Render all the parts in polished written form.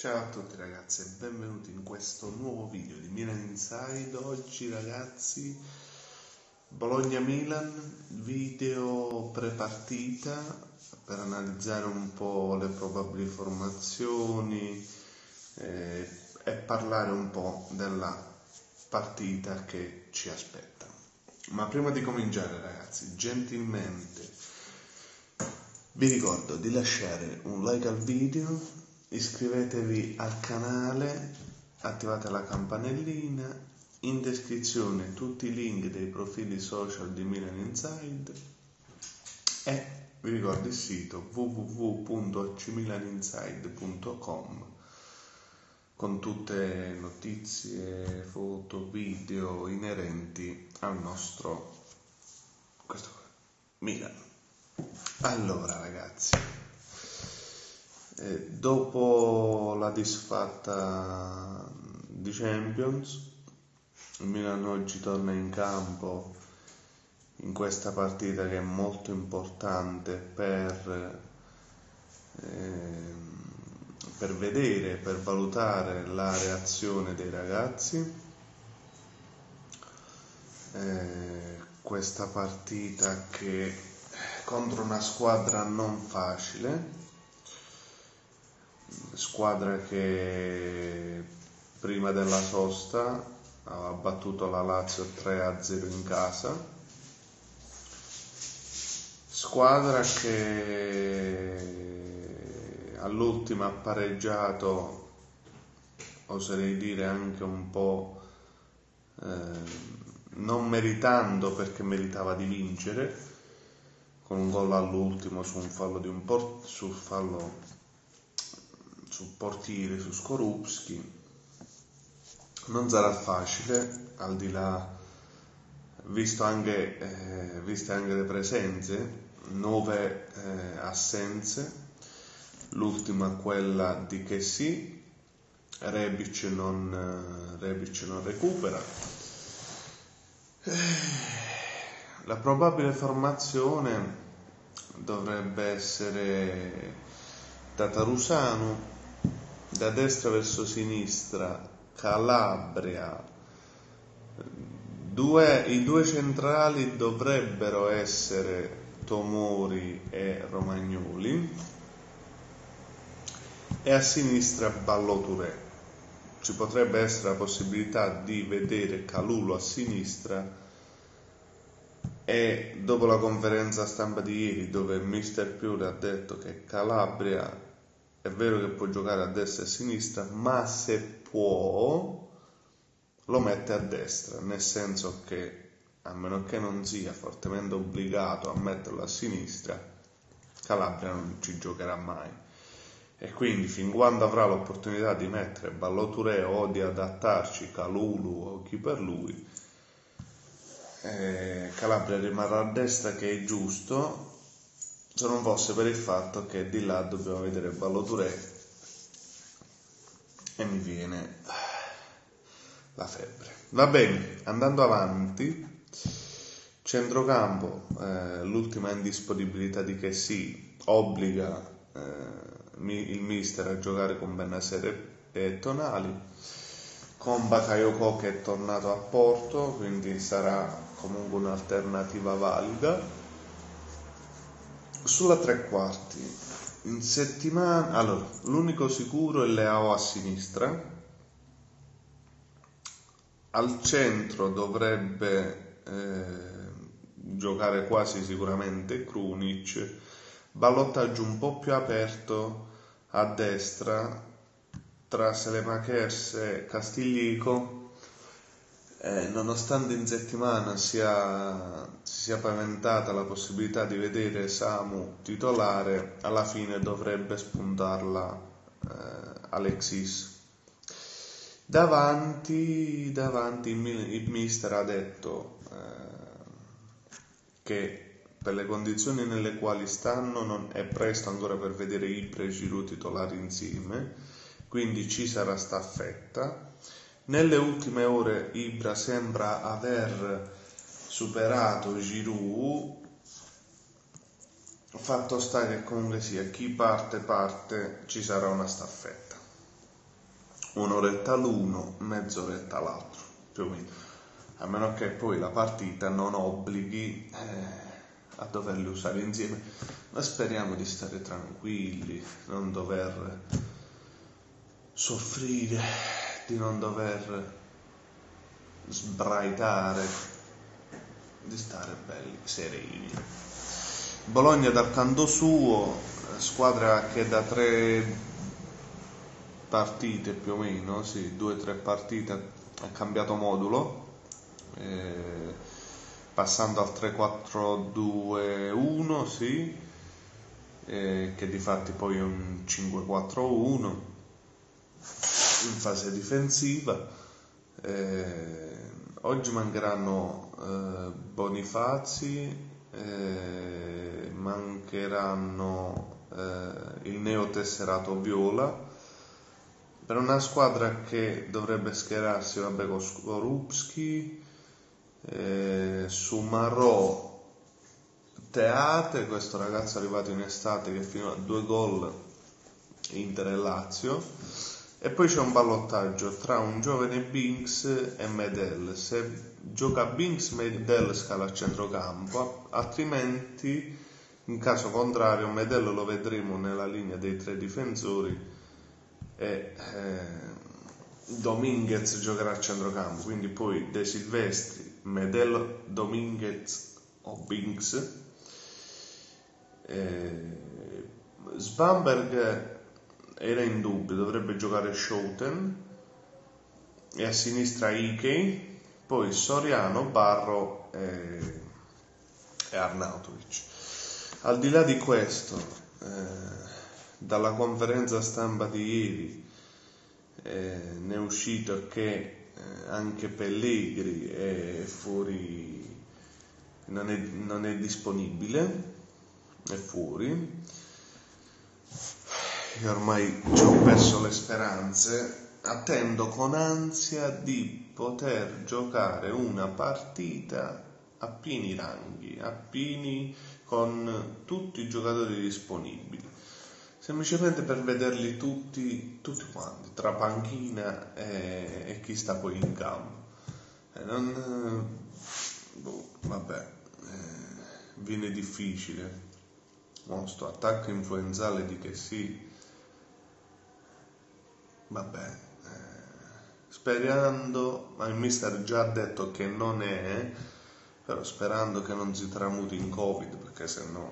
Ciao a tutti ragazzi e benvenuti in questo nuovo video di Milan Inside. Oggi ragazzi Bologna-Milan, video prepartita per analizzare un po' le probabili formazioni e parlare un po' della partita che ci aspetta. Ma prima di cominciare ragazzi, gentilmente vi ricordo di lasciare un like al video, iscrivetevi al canale, attivate la campanellina. In descrizione tutti i link dei profili social di Milan Inside e vi ricordo il sito www.acmilaninside.com con tutte notizie, foto, video inerenti al nostro questo qua, Milan. Allora ragazzi, dopo la disfatta di Champions, il Milan oggi torna in campo in questa partita che è molto importante per vedere, per valutare la reazione dei ragazzi. Questa partita che contro una squadra non facile, squadra che prima della sosta ha battuto la Lazio 3-0 in casa, squadra che all'ultima ha pareggiato, oserei dire anche un po' non meritando, perché meritava di vincere con un gol all'ultimo su un fallo di un portiere, su Skorupski. Non sarà facile, al di là viste anche le presenze, 9 assenze, l'ultima quella di Kessie. Rebic non recupera. La probabile formazione dovrebbe essere Tatarusano da destra verso sinistra, Calabria, i due centrali dovrebbero essere Tomori e Romagnoli, e a sinistra Ballo-Touré. Ci potrebbe essere la possibilità di vedere Kalulu a sinistra, e dopo la conferenza stampa di ieri, dove il mister Piura ha detto che Calabria è vero che può giocare a destra e a sinistra, ma se può lo mette a destra, nel senso che, a meno che non sia fortemente obbligato a metterlo a sinistra, Calabria non ci giocherà mai. E quindi fin quando avrà l'opportunità di mettere Ballo-Touré o di adattarci Kalulu o chi per lui, Calabria rimarrà a destra, che è giusto, se non fosse per il fatto che di là dobbiamo vedere Ballo-Touré e mi viene la febbre. Va bene, andando avanti, centrocampo, l'ultima indisponibilità di Kessie obbliga il mister a giocare con Bennacer e Tonali, con Bakayoko che è tornato a Porto, quindi sarà comunque un'alternativa valida. Sulla tre quarti, in settimana, allora, l'unico sicuro è Leao a sinistra, al centro dovrebbe giocare quasi sicuramente Krunic, ballottaggio un po' più aperto a destra tra Saelemaekers e Castillejo. Nonostante in settimana si sia paventata la possibilità di vedere Samu titolare, alla fine dovrebbe spuntarla Alexis. Davanti il mister ha detto che per le condizioni nelle quali stanno è presto ancora per vedere Ibra e Giroud titolari insieme, quindi ci sarà staffetta. Nelle ultime ore Ibra sembra aver superato Giroud, fatto sta che comunque sia, chi parte, ci sarà una staffetta. un'oretta l'uno, mezz'oretta l'altro, più o meno. A meno che poi la partita non obblighi a doverli usare insieme, ma speriamo di stare tranquilli, non dover soffrire, di non dover sbraitare, di stare belli, sereni. Bologna dal canto suo, squadra che da tre partite più o meno, sì, 2-3 partite ha cambiato modulo, passando al 3-4-2-1, sì, che difatti poi è un 5-4-1 in fase difensiva. Oggi mancheranno Bonifazi, mancheranno il neotesserato Viola, per una squadra che dovrebbe schierarsi, vabbè, con Skorupski, Sumarò, Teate, questo ragazzo arrivato in estate che fino a 2 gol Inter e Lazio, e poi c'è un ballottaggio tra un giovane Binks e Medel. Se gioca Binks, Medel scala a centrocampo, altrimenti in caso contrario Medel lo vedremo nella linea dei 3 difensori e Dominguez giocherà a centrocampo, quindi poi De Silvestri, Medel, Dominguez o Binks. Svamberg era in dubbio, dovrebbe giocare Schouten, e a sinistra Ikei, poi Soriano, Barro e Arnautovic. Al di là di questo, dalla conferenza stampa di ieri ne è uscito che anche Pellegrini è fuori, non è disponibile, è fuori. Io ormai ci ho perso le speranze, attendo con ansia di poter giocare una partita a pieni ranghi, a pieni, con tutti i giocatori disponibili, semplicemente per vederli tutti quanti, tra panchina e chi sta poi in campo. Viene difficile. Sto attacco influenzale di Kessie, sperando, ma il mister già ha detto che non è, però sperando che non si tramuti in Covid, perché se no...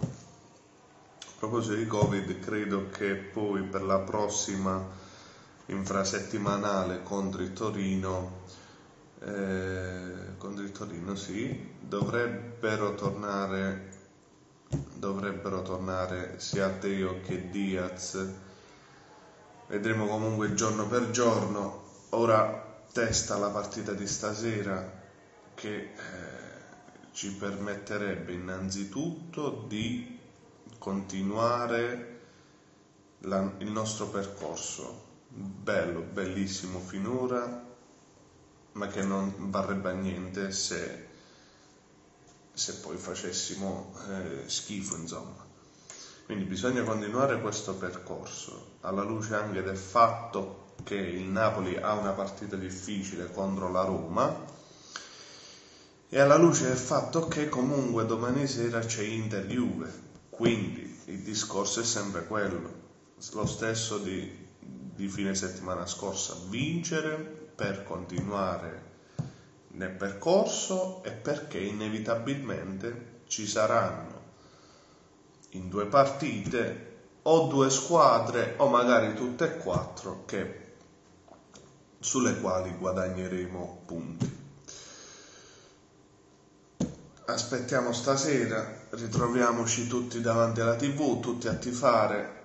A proposito di Covid, credo che poi per la prossima infrasettimanale contro il Torino sì, dovrebbero tornare sia Teo che Diaz. Vedremo comunque giorno per giorno. Ora testa la partita di stasera, che ci permetterebbe innanzitutto di continuare il nostro percorso bellissimo finora, ma che non varrebbe a niente se poi facessimo schifo, insomma. Quindi bisogna continuare questo percorso, alla luce anche del fatto che il Napoli ha una partita difficile contro la Roma, e alla luce del fatto che comunque domani sera c'è Inter-Juve. Quindi il discorso è sempre quello, lo stesso di fine settimana scorsa: vincere per continuare nel percorso, e perché inevitabilmente ci saranno in 2 partite o 2 squadre, o magari tutte e 4, sulle quali guadagneremo punti. Aspettiamo stasera, ritroviamoci tutti davanti alla TV, tutti a tifare,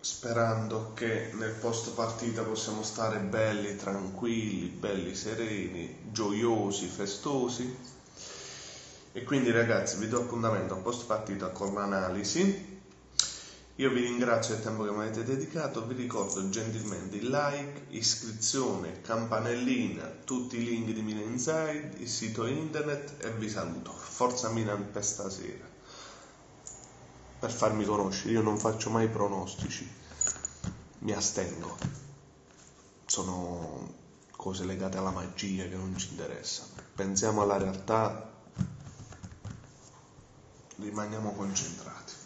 sperando che nel post partita possiamo stare belli tranquilli, belli sereni, gioiosi, festosi. E quindi, ragazzi, vi do appuntamento a post partita con l'analisi. Io vi ringrazio del tempo che mi avete dedicato, vi ricordo gentilmente il like, iscrizione, campanellina, tutti i link di Milan Inside, il sito internet, e vi saluto. Forza Milan per stasera, per farmi conoscere, io non faccio mai pronostici, mi astengo. sono cose legate alla magia che non ci interessano. Pensiamo alla realtà, rimaniamo concentrati.